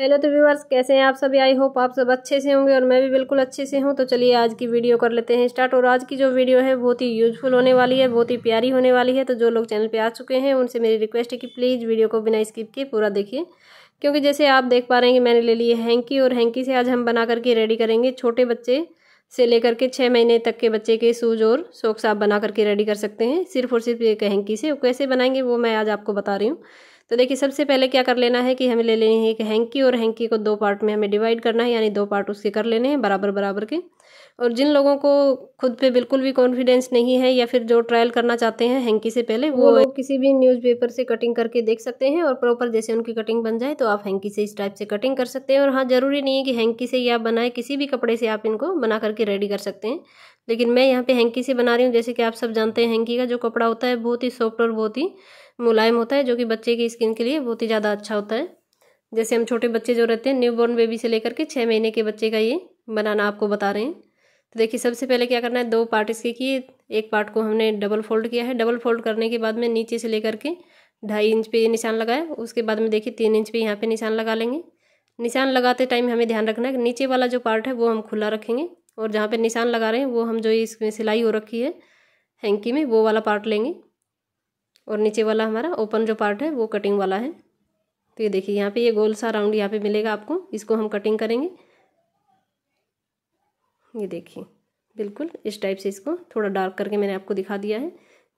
Hello तो viewers, कैसे हैं आप सभी। आई होप आप सब अच्छे से होंगे और मैं भी बिल्कुल अच्छे से हूं। तो चलिए आज की वीडियो कर लेते हैं स्टार्ट। और आज की जो वीडियो है बहुत ही यूजफुल होने वाली है, बहुत ही प्यारी होने वाली है। तो जो लोग चैनल पे आ चुके हैं उनसे मेरी रिक्वेस्ट है कि प्लीज़ वीडियो को बिना स्किप किए पूरा देखिए, क्योंकि जैसे आप देख पा रहे हैं कि मैंने ले ली है हैंकी। और हैंकी से आज हम बना करके रेडी करेंगे, छोटे बच्चे से लेकर के 6 महीने तक के बच्चे के शूज और सॉक्स आप बना करके रेडी कर सकते हैं सिर्फ और सिर्फ एक हैंकी से। कैसे बनाएंगे वो मैं आज आपको बता रही हूँ। तो देखिए, सबसे पहले क्या कर लेना है कि हमें ले लेनी है एक हैंकी और हैंकी को 2 पार्ट में हमें डिवाइड करना है, यानी 2 पार्ट उसके कर लेने हैं बराबर बराबर के। और जिन लोगों को खुद पे बिल्कुल भी कॉन्फिडेंस नहीं है या फिर जो ट्रायल करना चाहते हैं हैंकी से पहले, वो किसी भी न्यूज़पेपर से कटिंग करके देख सकते हैं और प्रॉपर जैसे उनकी कटिंग बन जाए तो आप हैंकी से इस टाइप से कटिंग कर सकते हैं। और हाँ, ज़रूरी नहीं है कि हैंकी से ही आप बनाएं, किसी भी कपड़े से आप इनको बना करके रेडी कर सकते हैं, लेकिन मैं यहाँ पे हैंकी से बना रही हूँ। जैसे कि आप सब जानते हैं हैंकी का जो कपड़ा होता है बहुत ही सॉफ्ट और बहुत ही मुलायम होता है, जो कि बच्चे की स्किन के लिए बहुत ही ज़्यादा अच्छा होता है। जैसे हम छोटे बच्चे जो रहते हैं, न्यूबॉर्न बेबी से लेकर के 6 महीने के बच्चे का ये बनाना आपको बता रहे हैं। तो देखिए, सबसे पहले क्या करना है, 2 पार्ट इसके किए। एक पार्ट को हमने डबल फोल्ड किया है। डबल फोल्ड करने के बाद में नीचे से लेकर के 2.5 इंच पे निशान लगाया। उसके बाद में देखिए 3 इंच पे यहाँ पे निशान लगा लेंगे। निशान लगाते टाइम हमें ध्यान रखना है कि नीचे वाला जो पार्ट है वो हम खुला रखेंगे और जहाँ पे निशान लगा रहे हैं वो हम जो इसमें सिलाई हो रखी है हैंकी में वो वाला पार्ट लेंगे और नीचे वाला हमारा ओपन जो पार्ट है वो कटिंग वाला है। तो ये देखिए यहाँ पे ये गोल सा राउंड यहाँ पे मिलेगा आपको, इसको हम कटिंग करेंगे। ये देखिए बिल्कुल इस टाइप से, इसको थोड़ा डार्क करके मैंने आपको दिखा दिया है।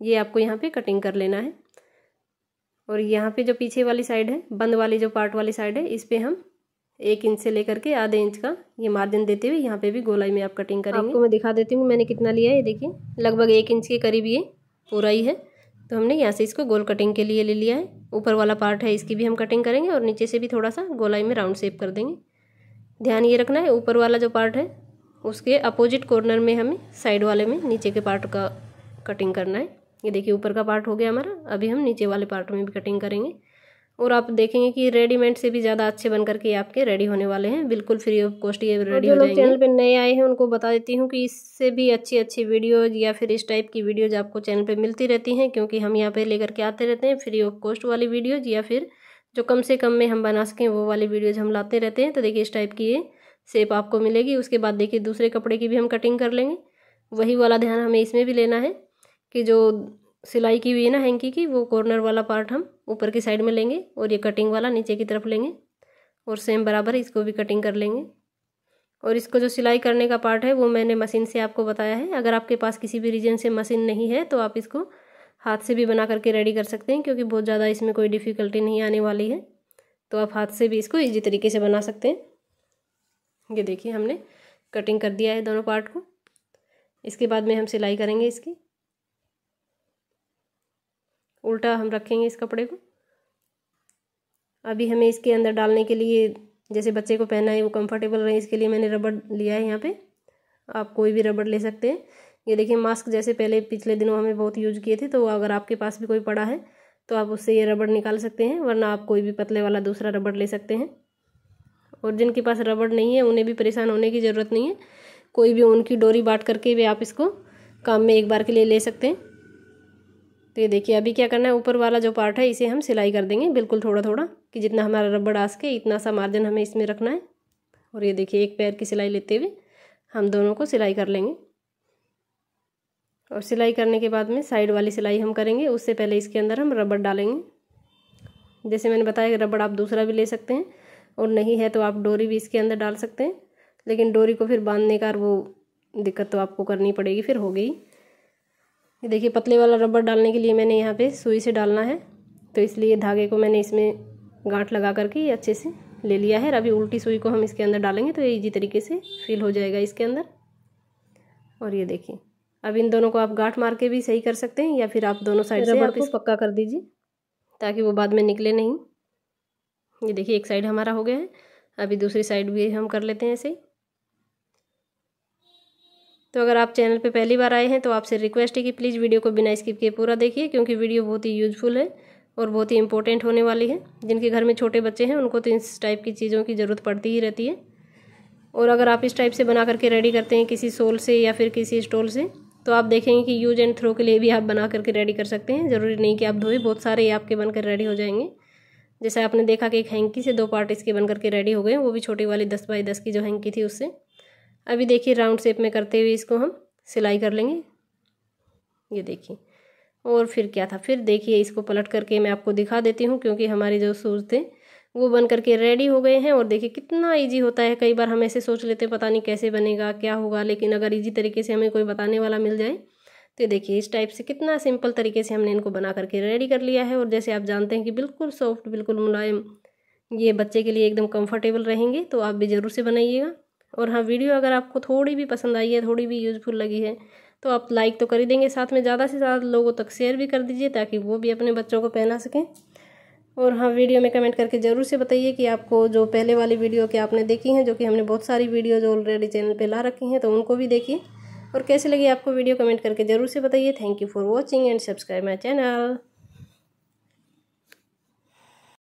ये आपको यहाँ पे कटिंग कर लेना है और यहाँ पे जो पीछे वाली साइड है, बंद वाली जो पार्ट वाली साइड है, इस पर हम 1 इंच से लेकर के आधे इंच का ये मार्जिन देते हुए यहाँ पे भी गोलाई में आप कटिंग करेंगे। आपको मैं दिखा देती हूँ मैंने कितना लिया है। ये देखिए लगभग 1 इंच के करीब ये पूरा ही है। तो हमने यहाँ से इसको गोल कटिंग के लिए ले लिया है। ऊपर वाला पार्ट है इसकी भी हम कटिंग करेंगे और नीचे से भी थोड़ा सा गोलाई में राउंड शेप कर देंगे। ध्यान ये रखना है ऊपर वाला जो पार्ट है उसके अपोजिट कॉर्नर में हमें साइड वाले में नीचे के पार्ट का कटिंग करना है। ये देखिए ऊपर का पार्ट हो गया हमारा, अभी हम नीचे वाले पार्ट में भी कटिंग करेंगे। और आप देखेंगे कि रेडीमेड से भी ज़्यादा अच्छे बनकर के आपके रेडी होने वाले हैं, बिल्कुल फ्री ऑफ कॉस्ट ये रेडी हो जाएंगे। चैनल पे नए आए हैं उनको बता देती हूँ कि इससे भी अच्छी अच्छी वीडियोज या फिर इस टाइप की वीडियोज आपको चैनल पे मिलती रहती हैं, क्योंकि हम यहाँ पे लेकर के आते रहते हैं फ्री ऑफ कॉस्ट वाली वीडियोज या फिर जो कम से कम में हम बना सकें वो वाली वीडियोज हम लाते रहते हैं। तो देखिए इस टाइप की ये शेप आपको मिलेगी। उसके बाद देखिए दूसरे कपड़े की भी हम कटिंग कर लेंगे। वही वाला ध्यान हमें इसमें भी लेना है कि जो सिलाई की हुई है ना हैंकी की, वो कॉर्नर वाला पार्ट हम ऊपर की साइड में लेंगे और ये कटिंग वाला नीचे की तरफ लेंगे और सेम बराबर इसको भी कटिंग कर लेंगे। और इसको जो सिलाई करने का पार्ट है वो मैंने मशीन से आपको बताया है। अगर आपके पास किसी भी रीजन से मशीन नहीं है तो आप इसको हाथ से भी बना करके रेडी कर सकते हैं, क्योंकि बहुत ज़्यादा इसमें कोई डिफ़िकल्टी नहीं आने वाली है। तो आप हाथ से भी इसको ईजी तरीके से बना सकते हैं। ये देखिए हमने कटिंग कर दिया है दोनों पार्ट को। इसके बाद में हम सिलाई करेंगे। इसकी उल्टा हम रखेंगे इस कपड़े को। अभी हमें इसके अंदर डालने के लिए, जैसे बच्चे को पहना है वो कंफर्टेबल रहे इसके लिए मैंने रबड़ लिया है। यहाँ पे आप कोई भी रबड़ ले सकते हैं। ये देखिए मास्क जैसे पहले पिछले दिनों हमें बहुत यूज किए थे, तो अगर आपके पास भी कोई पड़ा है तो आप उससे ये रबड़ निकाल सकते हैं, वरना आप कोई भी पतले वाला दूसरा रबड़ ले सकते हैं। और जिनके पास रबड़ नहीं है उन्हें भी परेशान होने की ज़रूरत नहीं है, कोई भी उनकी डोरी बाँट करके भी आप इसको काम में एक बार के लिए ले सकते हैं। तो ये देखिए अभी क्या करना है, ऊपर वाला जो पार्ट है इसे हम सिलाई कर देंगे बिल्कुल थोड़ा थोड़ा, कि जितना हमारा रबड़ आ सके इतना सा मार्जिन हमें इसमें रखना है। और ये देखिए एक पैर की सिलाई लेते हुए हम दोनों को सिलाई कर लेंगे। और सिलाई करने के बाद में साइड वाली सिलाई हम करेंगे, उससे पहले इसके अंदर हम रबड़ डालेंगे। जैसे मैंने बताया कि रबड़ आप दूसरा भी ले सकते हैं और नहीं है तो आप डोरी भी इसके अंदर डाल सकते हैं, लेकिन डोरी को फिर बांधने का वो दिक्कत तो आपको करनी पड़ेगी, फिर हो गई। ये देखिए पतले वाला रबड़ डालने के लिए मैंने यहाँ पे सुई से डालना है, तो इसलिए धागे को मैंने इसमें गांठ लगा करके ये अच्छे से ले लिया है। अभी उल्टी सुई को हम इसके अंदर डालेंगे तो ये इजी तरीके से फील हो जाएगा इसके अंदर। और ये देखिए अब इन दोनों को आप गांठ मार के भी सही कर सकते हैं, या फिर आप दोनों साइड से रबड़ पीस पक्का कर दीजिए ताकि वो बाद में निकले नहीं। ये देखिए एक साइड हमारा हो गया है, अभी दूसरी साइड भी हम कर लेते हैं ऐसे ही। तो अगर आप चैनल पे पहली बार आए हैं तो आपसे रिक्वेस्ट है कि प्लीज़ वीडियो को बिना स्किप किए पूरा देखिए, क्योंकि वीडियो बहुत ही यूजफुल है और बहुत ही इंपॉर्टेंट होने वाली है। जिनके घर में छोटे बच्चे हैं उनको तो इस टाइप की चीज़ों की ज़रूरत पड़ती ही रहती है। और अगर आप इस टाइप से बना करके रेडी करते हैं किसी सोल से या फिर किसी स्टॉल से, तो आप देखेंगे कि यूज एंड थ्रो के लिए भी आप बना करके रेडी कर सकते हैं। ज़रूरी नहीं कि आप धोए, बहुत सारे आपके बन कर रेडी हो जाएंगे। जैसे आपने देखा कि एक हैंकी से दो पार्ट इसके बन करके रेडी हो गए, वो भी छोटी वाली 10 बाई 10 की जो हैंकी थी उससे। अभी देखिए राउंड शेप में करते हुए इसको हम सिलाई कर लेंगे, ये देखिए। और फिर क्या था, फिर देखिए इसको पलट करके मैं आपको दिखा देती हूँ, क्योंकि हमारे जो सूज थे वो बन करके रेडी हो गए हैं। और देखिए कितना इजी होता है। कई बार हम ऐसे सोच लेते हैं पता नहीं कैसे बनेगा क्या होगा, लेकिन अगर इजी तरीके से हमें कोई बताने वाला मिल जाए तो देखिए इस टाइप से कितना सिंपल तरीके से हमने इनको बना करके रेडी कर लिया है। और जैसे आप जानते हैं कि बिल्कुल सॉफ्ट, बिल्कुल मुलायम, ये बच्चे के लिए एकदम कंफर्टेबल रहेंगे, तो आप भी ज़रूर से बनाइएगा। और हाँ, वीडियो अगर आपको थोड़ी भी पसंद आई है, थोड़ी भी यूज़फुल लगी है, तो आप लाइक तो कर ही देंगे, साथ में ज़्यादा से ज़्यादा लोगों तक शेयर भी कर दीजिए ताकि वो भी अपने बच्चों को पहना सकें। और हाँ, वीडियो में कमेंट करके ज़रूर से बताइए कि आपको जो पहले वाली वीडियो के आपने देखी हैं, जो कि हमने बहुत सारी वीडियो जो ऑलरेडी चैनल पे ला रखी हैं, तो उनको भी देखिए और कैसे लगी आपको वीडियो कमेंट करके ज़रूर से बताइए। Thank you for watching and subscribe my channel.